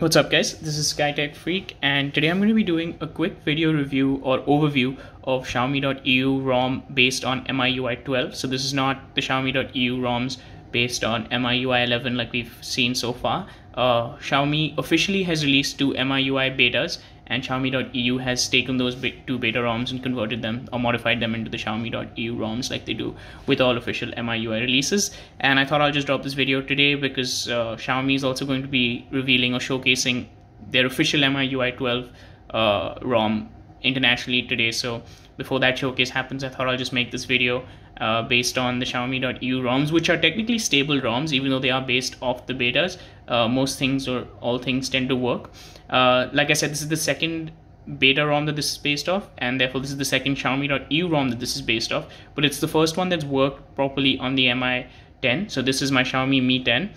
What's up guys, this is SkyTechFreak and today I'm going to be doing a quick video review or overview of Xiaomi.eu ROM based on MIUI 12. So this is not the Xiaomi.eu ROMs based on MIUI 11 like we've seen so far. Xiaomi officially has released two MIUI betas and Xiaomi.eu has taken those two beta ROMs and converted them or modified them into the Xiaomi.eu ROMs like they do with all official MIUI releases. And I thought I'll just drop this video today because Xiaomi is also going to be revealing or showcasing their official MIUI 12 ROM internationally today. So before that showcase happens, I thought I'll just make this video based on the Xiaomi.eu ROMs, which are technically stable ROMs, even though they are based off the betas. Most things or all things tend to work. Like I said, this is the second beta ROM that this is based off, and therefore this is the second Xiaomi.eu ROM that this is based off, but it's the first one that's worked properly on the Mi 10. So this is my Xiaomi Mi 10.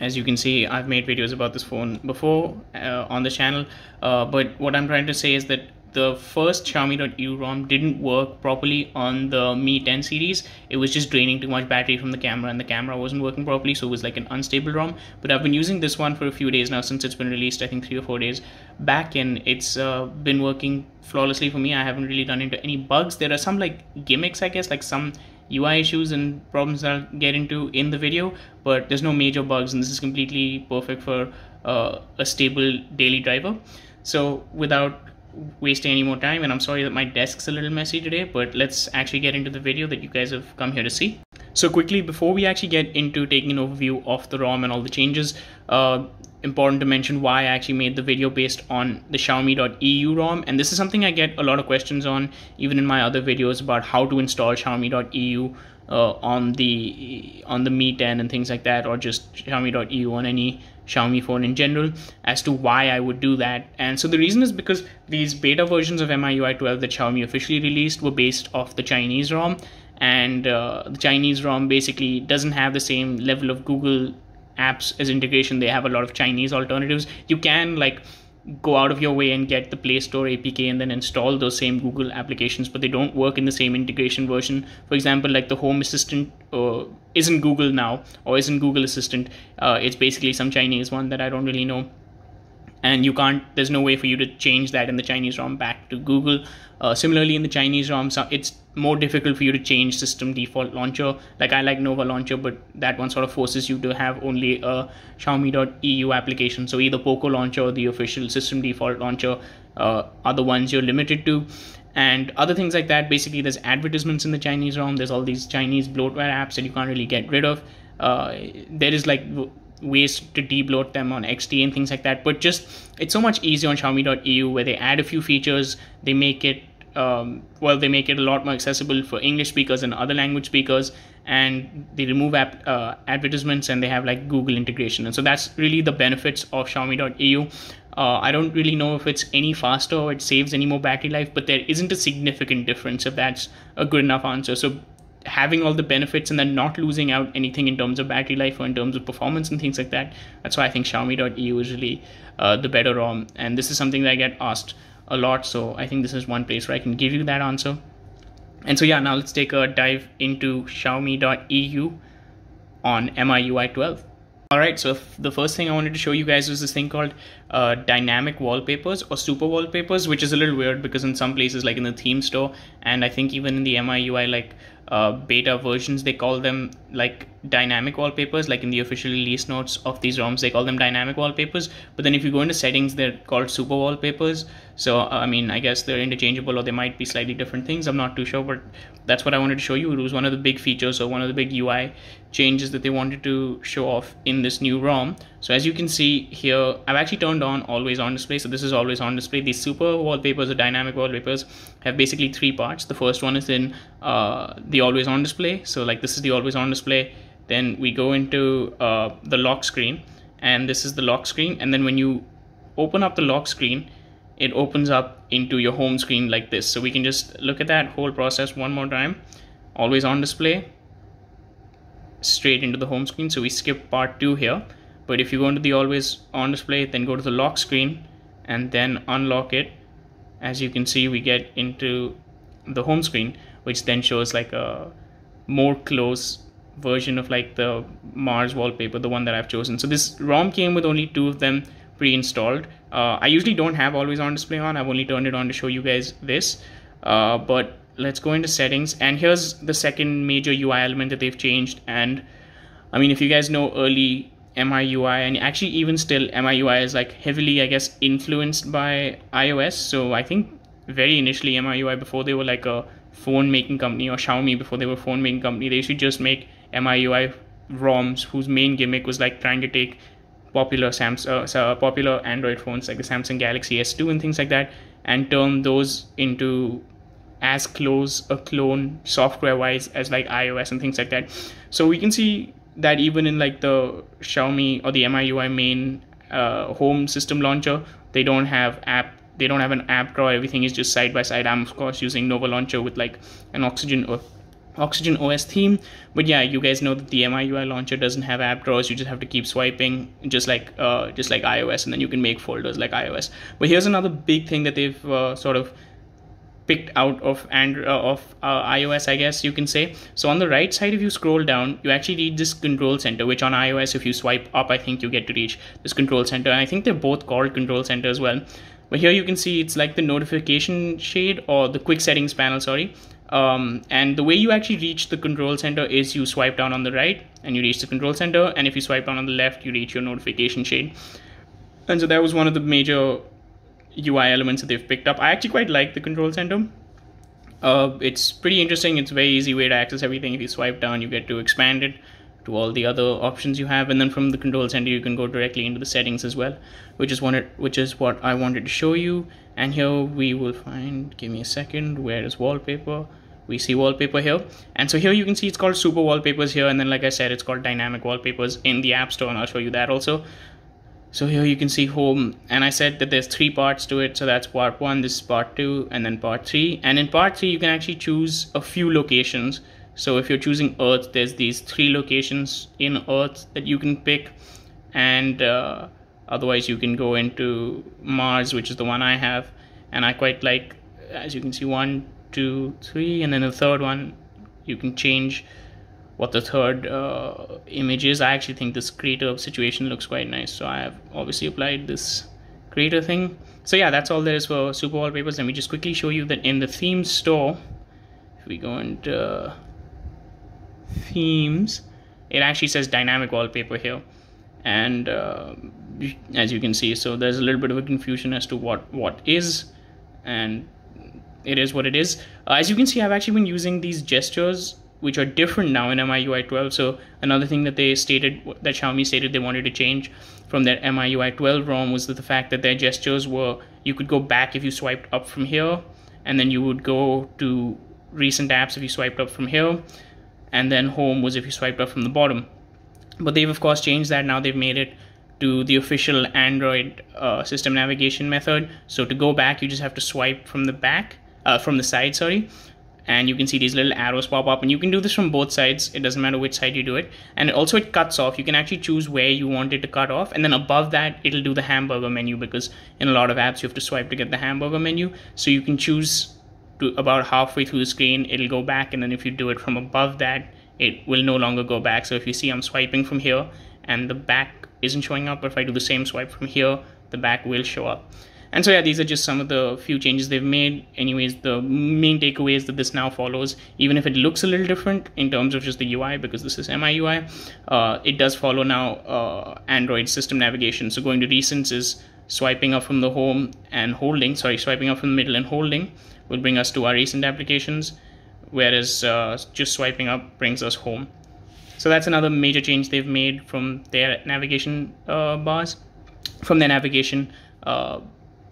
As you can see, I've made videos about this phone before on the channel, but what I'm trying to say is that the first Xiaomi.eu ROM didn't work properly on the Mi 10 series. It was just draining too much battery from the camera and the camera wasn't working properly, so it was like an unstable ROM. But I've been using this one for a few days now since it's been released, I think 3 or 4 days back, and it's been working flawlessly for me. I haven't really run into any bugs. There are some like gimmicks, I guess, like some UI issues and problems that I'll get into in the video, but there's no major bugs and this is completely perfect for a stable daily driver. So without wasting any more time, and I'm sorry that my desk's a little messy today, but let's actually get into the video that you guys have come here to see. So quickly, before we actually get into taking an overview of the ROM and all the changes, important to mention why I actually made the video based on the Xiaomi.eu ROM. And this is something I get a lot of questions on, even in my other videos, about how to install Xiaomi.eu on the Mi 10 and things like that, or just Xiaomi.eu on any Xiaomi phone in general, as to why I would do that. And so the reason is because these beta versions of MIUI 12 that Xiaomi officially released were based off the Chinese ROM, and the Chinese ROM basically doesn't have the same level of Google apps as integration. They have a lot of Chinese alternatives. You can like go out of your way and get the Play Store APK and then install those same Google applications, but they don't work in the same integration version. For example, like the Home Assistant isn't Google now, or isn't Google Assistant. It's basically some Chinese one that I don't really know, and you can't, there's no way for you to change that in the Chinese ROM back to Google. Similarly, in the Chinese ROM, it's more difficult for you to change system default launcher. Like I like Nova Launcher, but that one sort of forces you to have only a Xiaomi.eu application. So either Poco Launcher or the official system default launcher are the ones you're limited to. And other things like that, basically there's advertisements in the Chinese ROM, there's all these Chinese bloatware apps that you can't really get rid of. There is like ways to debloat them on XT and things like that, but just it's so much easier on Xiaomi.eu, where they add a few features. They make it they make it a lot more accessible for English speakers and other language speakers, and they remove advertisements and they have like Google integration. And so that's really the benefits of Xiaomi.eu. I don't really know if it's any faster or it saves any more battery life, but there isn't a significant difference, if that's a good enough answer. So having all the benefits and then not losing out anything in terms of battery life or in terms of performance and things like that, that's why I think Xiaomi.eu is really the better ROM. And this is something that I get asked a lot, so I think this is one place where I can give you that answer. And so yeah, now let's take a dive into Xiaomi.eu on MIUI 12. Alright, so the first thing I wanted to show you guys was this thing called dynamic wallpapers or super wallpapers, which is a little weird because in some places, like in the theme store, and I think even in the MIUI like beta versions, they call them like dynamic wallpapers. Like in the official release notes of these ROMs, they call them dynamic wallpapers, but then if you go into settings, they're called super wallpapers. So I mean, I guess they're interchangeable, or they might be slightly different things, I'm not too sure, but that's what I wanted to show you. It was one of the big features or one of the big UI changes that they wanted to show off in this new ROM. So as you can see here, I've actually turned on always on display, so this is always on display. These super wallpapers or dynamic wallpapers have basically three parts. The first one is in the always on display, so like this is the always on display. Then we go into the lock screen, and this is the lock screen, and then when you open up the lock screen, it opens up into your home screen like this. So we can just look at that whole process one more time. Always on display, straight into the home screen, so we skip part 2 here. But if you go into the always on display, then go to the lock screen and then unlock it, as you can see we get into the home screen, which then shows like a more close version of like the Mars wallpaper, the one that I've chosen. So this ROM came with only two of them pre-installed. I usually don't have always on display on. I've only turned it on to show you guys this, but let's go into settings. And here's the second major UI element that they've changed. And I mean, if you guys know early MIUI, and actually even still, MIUI is like heavily, I guess, influenced by iOS. So I think very initially MIUI, before they were like a phone making company, or Xiaomi before they were a phone making company, they should just make MIUI ROMs whose main gimmick was like trying to take popular popular Android phones like the Samsung Galaxy S2 and things like that, and turn those into as close a clone software wise as like iOS and things like that. So we can see that even in like the Xiaomi or the MIUI main home system launcher, they don't have app, they don't have an app drawer. Everything is just side by side. I'm of course using Nova Launcher with like an Oxygen OS theme, but yeah, you guys know that the MIUI launcher doesn't have app drawers. You just have to keep swiping, just like iOS, and then you can make folders like iOS. But here's another big thing that they've sort of picked out of Android, iOS, I guess you can say. So on the right side, if you scroll down, you actually reach this control center, which on iOS, if you swipe up, I think you get to reach this control center. And I think they're both called control center as well. But here you can see it's like the notification shade, or the quick settings panel, sorry. And the way you actually reach the control center is you swipe down on the right and you reach the control center. And if you swipe down on the left, you reach your notification shade. And so that was one of the major UI elements that they've picked up. I actually quite like the control center. It's pretty interesting. It's a very easy way to access everything. If you swipe down, you get to expand it to all the other options you have, and then from the control center you can go directly into the settings as well, which is what I wanted to show you. And here we will find, give me a second, where is wallpaper? We see wallpaper here. And so here you can see it's called super wallpapers here, and then like I said, it's called dynamic wallpapers in the App Store, and I'll show you that also. So here you can see home, and I said that there's three parts to it. So that's part one, this is part two, and then part three. And in part three, you can actually choose a few locations. So if you're choosing Earth, there's these three locations in Earth that you can pick. And otherwise you can go into Mars, which is the one I have. And I quite like, as you can see, 1, 2, 3, and then the third one, you can change what the third image is. I actually think this crater situation looks quite nice, so I have obviously applied this crater thing. So yeah, that's all there is for super wallpapers. Let me just quickly show you that in the theme store, if we go into themes, it actually says dynamic wallpaper here. And as you can see, so there's a little bit of a confusion as to what is, and it is what it is. As you can see, I've actually been using these gestures, which are different now in MIUI 12. So another thing that they stated, that Xiaomi stated they wanted to change from their MIUI 12 ROM, was the fact that their gestures were, you could go back if you swiped up from here, and then you would go to recent apps if you swiped up from here, and then home was if you swiped up from the bottom. But they've of course changed that. Now they've made it to the official Android system navigation method. So to go back, you just have to swipe from the back, from the side, sorry. And you can see these little arrows pop up, and you can do this from both sides. It doesn't matter which side you do it. And also it cuts off. You can actually choose where you want it to cut off. And then above that, it'll do the hamburger menu, because in a lot of apps, you have to swipe to get the hamburger menu. So you can choose to about halfway through the screen, it'll go back. And then if you do it from above that, it will no longer go back. So if you see I'm swiping from here and the back isn't showing up, but if I do the same swipe from here, the back will show up. And so yeah, these are just some of the few changes they've made. Anyways, the main takeaway is that this now follows, even if it looks a little different in terms of just the UI, because this is MIUI, it does follow now Android system navigation. So going to recents is swiping up from the home and holding, sorry, swiping up from the middle and holding will bring us to our recent applications, whereas just swiping up brings us home. So that's another major change they've made from their navigation bars, from their navigation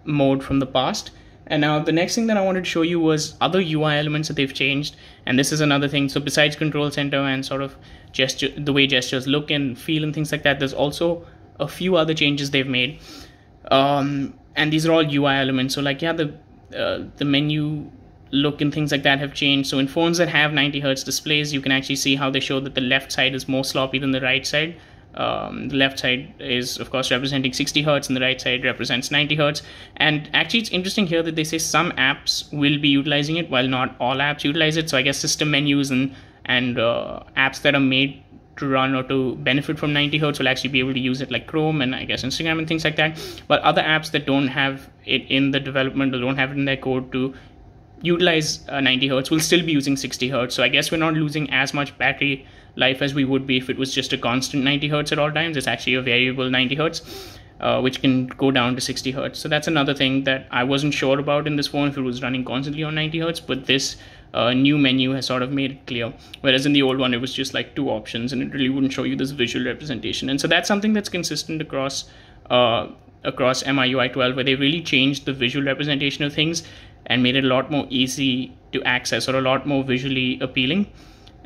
mode from the past. And now the next thing that I wanted to show you was other UI elements that they've changed. And this is another thing. So besides control center and sort of gesture, the way gestures look and feel and things like that, there's also a few other changes they've made. And these are all UI elements. So like, yeah, the menu look and things like that have changed. So in phones that have 90 Hertz displays, you can actually see how they show that the left side is more sloppy than the right side. The left side is of course representing 60 Hertz and the right side represents 90 Hertz. And actually it's interesting here that they say some apps will be utilizing it while not all apps utilize it. So I guess system menus and and apps that are made to run or to benefit from 90 hertz will actually be able to use it, like Chrome and I guess Instagram and things like that. But other apps that don't have it in the development or don't have it in their code to utilize 90 hertz will still be using 60 hertz. So I guess we're not losing as much battery life as we would be if it was just a constant 90 hertz at all times. It's actually a variable 90 hertz, which can go down to 60 hertz. So that's another thing that I wasn't sure about in this phone, if it was running constantly on 90 hertz, but this new menu has sort of made it clear, whereas in the old one it was just like two options and it really wouldn't show you this visual representation. And so that's something that's consistent across MIUI 12, where they really changed the visual representation of things and made it a lot more easy to access, or a lot more visually appealing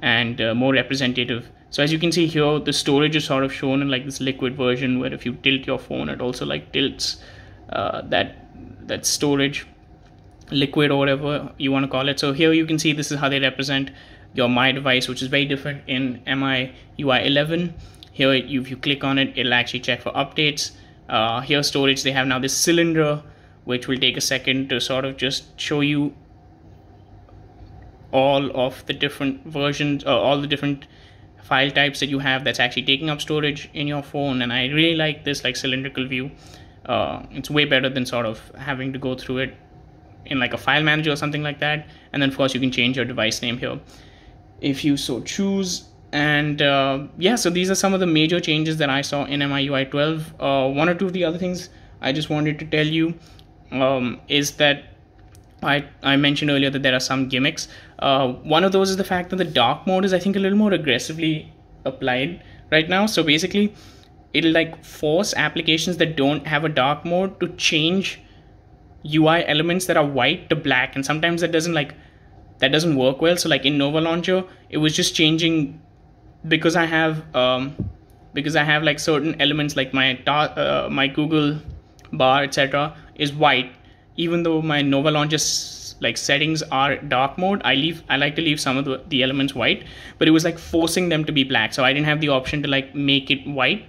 and more representative. So as you can see here, the storage is sort of shown in like this liquid version, where if you tilt your phone, it also like tilts that storage, liquid or whatever you want to call it. So here you can see this is how they represent your My device, which is very different in MIUI 11. Here if you click on it, it'll actually check for updates. Here storage, they have now this cylinder, which will take a second to sort of just show you all of the different versions, or all the different file types that you have that's actually taking up storage in your phone. And I really like this like cylindrical view. It's way better than sort of having to go through it in like a file manager or something like that. And then of course you can change your device name here if you so choose. And yeah, so these are some of the major changes that I saw in MIUI 12. One or two of the other things I just wanted to tell you is that I mentioned earlier that there are some gimmicks. One of those is the fact that the dark mode is, I think, a little more aggressively applied right now. So basically it'll like force applications that don't have a dark mode to change UI elements that are white to black, and sometimes that doesn't work well. So like in Nova Launcher, it was just changing, because I have like certain elements, like my Google bar, etc., is white, even though my Nova Launcher's like settings are dark mode. I like to leave some of the elements white, but it was like forcing them to be black, so I didn't have the option to like make it white.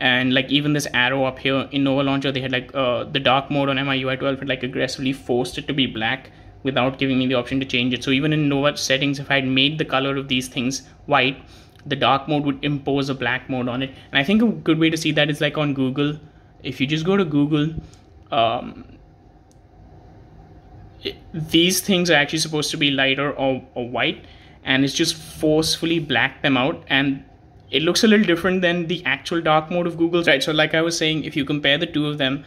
And like even this arrow up here in Nova Launcher, they had like the dark mode on MIUI 12 had like aggressively forced it to be black without giving me the option to change it. So even in Nova settings, if I had made the color of these things white, the dark mode would impose a black mode on it. And I think a good way to see that is like on Google. If you just go to Google, these things are actually supposed to be lighter or white, and it's just forcefully blacked them out, and it looks a little different than the actual dark mode of Google's, right? So like I was saying, if you compare the two of them,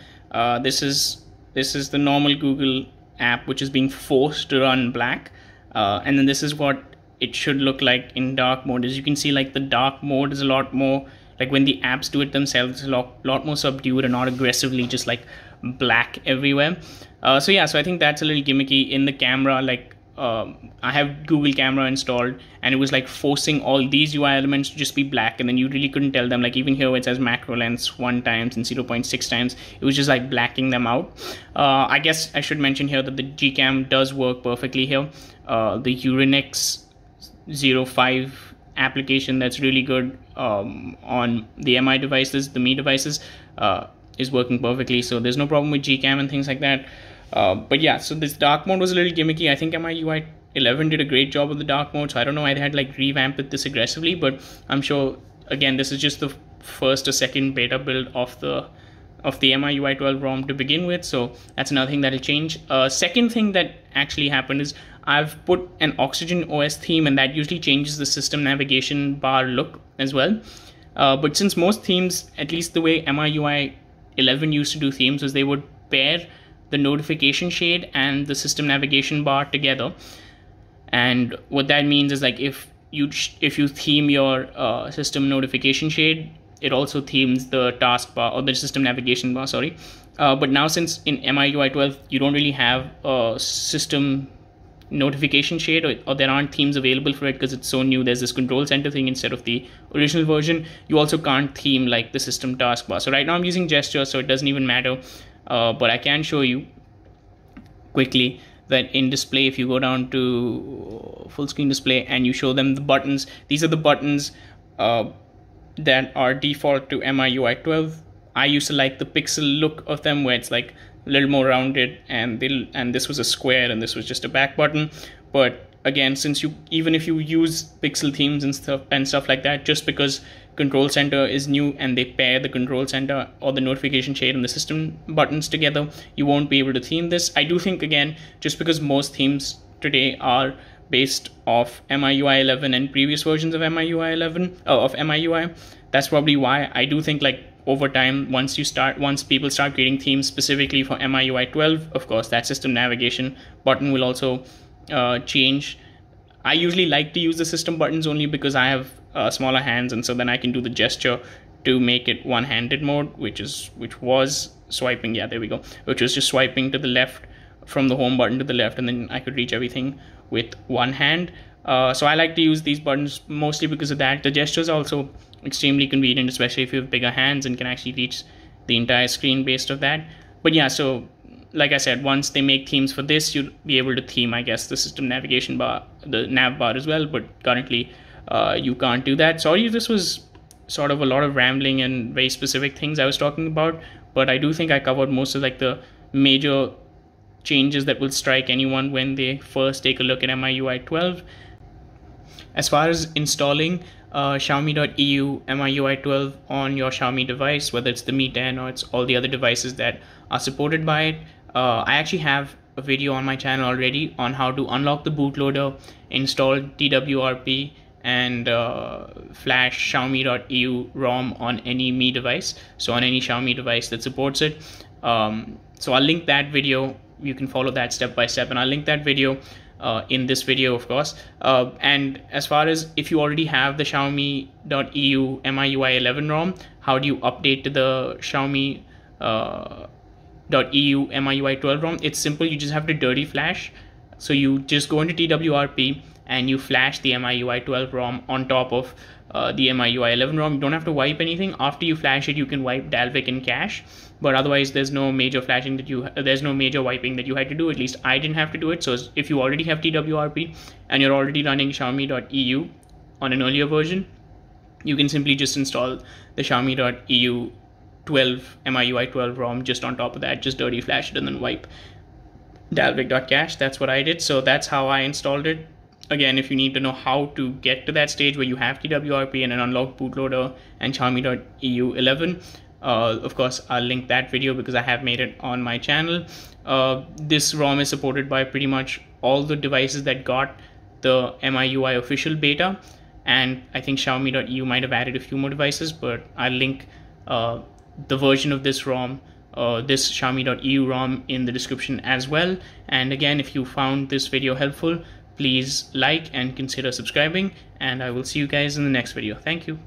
this is the normal Google app, which is being forced to run black, and then this is what it should look like in dark mode. As you can see, like the dark mode is a lot more, like when the apps do it themselves, it's a lot more subdued and not aggressively just like black everywhere. So yeah, so I think that's a little gimmicky. In the camera, like I have Google Camera installed, and it was like forcing all these UI elements to just be black, and then you really couldn't tell them. Like even here, where it says macro lens 1 times and 0.6 times, it was just like blacking them out. I guess I should mention here that the GCam does work perfectly here. The Uranix 05 application, that's really good on the Mi devices, the Mi devices, is working perfectly. So there's no problem with GCam and things like that. But yeah, so this dark mode was a little gimmicky. I think MIUI 11 did a great job of the dark mode, so I don't know why they had like revamped it this aggressively, but I'm sure, again, this is just the first or second beta build of the MIUI 12 ROM to begin with, so that's another thing that'll change. Second thing that actually happened is I've put an Oxygen OS theme, and that usually changes the system navigation bar look as well. But since most themes, at least the way MIUI 11 used to do themes, was they would pair the notification shade and the system navigation bar together. And what that means is, like, if you theme your system notification shade, it also themes the taskbar, or the system navigation bar, sorry. But now, since in MIUI 12 you don't really have a system notification shade, or there aren't themes available for it because it's so new, there's this control center thing instead of the original version, you also can't theme like the system taskbar. So right now I'm using gesture, so it doesn't even matter. But I can show you quickly that in display, if you go down to full screen display and you show them the buttons, these are the buttons that are default to MIUI 12. I used to like the pixel look of them, where it's like a little more rounded, and this was a square and this was just a back button. But again, since you, even if you use pixel themes and stuff like that, just because Control Center is new and they pair the Control Center or the notification shade and the system buttons together, you won't be able to theme this. I do think, again, just because most themes today are based off MIUI 11 and previous versions of MIUI, that's probably why. I do think, like, over time, once people start creating themes specifically for MIUI 12, of course, that system navigation button will also change. I usually like to use the system buttons only because I have smaller hands, and so then I can do the gesture to make it one-handed mode, which was swiping. Yeah, there we go. Which was just swiping to the left from the home button to the left, and then I could reach everything with one hand. So I like to use these buttons mostly because of that. The gestures are also extremely convenient, especially if you have bigger hands and can actually reach the entire screen based off that. But yeah, so like I said, once they make themes for this, you'll be able to theme, I guess, the system navigation bar, the nav bar as well. But currently, you can't do that. Sorry if this was sort of a lot of rambling and very specific things I was talking about, but I do think I covered most of, like, the major changes that will strike anyone when they first take a look at MIUI 12. As far as installing Xiaomi.eu MIUI 12 on your Xiaomi device, whether it's the Mi 10 or it's all the other devices that are supported by it, I actually have a video on my channel already on how to unlock the bootloader, install TWRP, and flash Xiaomi.eu ROM on any Mi device, so on any Xiaomi device that supports it. So I'll link that video. You can follow that step by step, and I'll link that video in this video, of course. And as far as if you already have the Xiaomi.eu MIUI 11 ROM, how do you update to the Xiaomi .eu MIUI 12 ROM? It's simple. You just have to dirty flash. So you just go into TWRP and you flash the MIUI 12 ROM on top of the MIUI 11 ROM. You don't have to wipe anything. After you flash it, you can wipe Dalvik and cache, but otherwise there's no major flashing that you, there's no major wiping that you had to do. At least I didn't have to do it. So if you already have TWRP and you're already running Xiaomi.eu on an earlier version, you can simply just install the Xiaomi.eu 12 MIUI 12 ROM just on top of that, just dirty flash it and then wipe Dalvik.cache. That's what I did. So that's how I installed it. Again, if you need to know how to get to that stage where you have TWRP and an unlocked bootloader and Xiaomi.eu 11, of course, I'll link that video because I have made it on my channel. This ROM is supported by pretty much all the devices that got the MIUI official beta, and I think Xiaomi.eu might have added a few more devices, but I'll link the version of this ROM, this Xiaomi.eu ROM, in the description as well. And again, if you found this video helpful, please like and consider subscribing, and I will see you guys in the next video. Thank you.